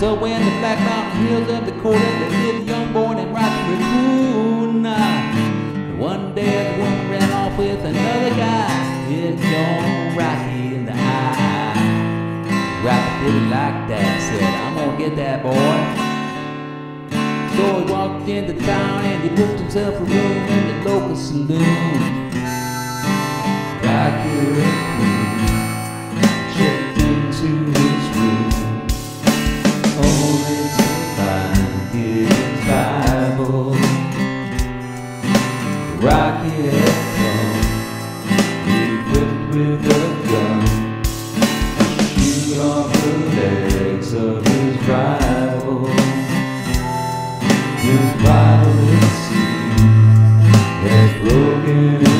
So when the Black Mountain heels up the court and they did the young born and Rocky Raccoon. One day the woman ran off with another guy. It gone Rocky in the eye. Rocky didn't like that, said, I'm gonna get that boy. So he walked into town and he booked himself a room in the local saloon. Rocky Raccoon checked into his room, only to find his Bible. Rocky had come equipped with a gun to shoot off the legs of his rival. His rival, it seemed, had broken his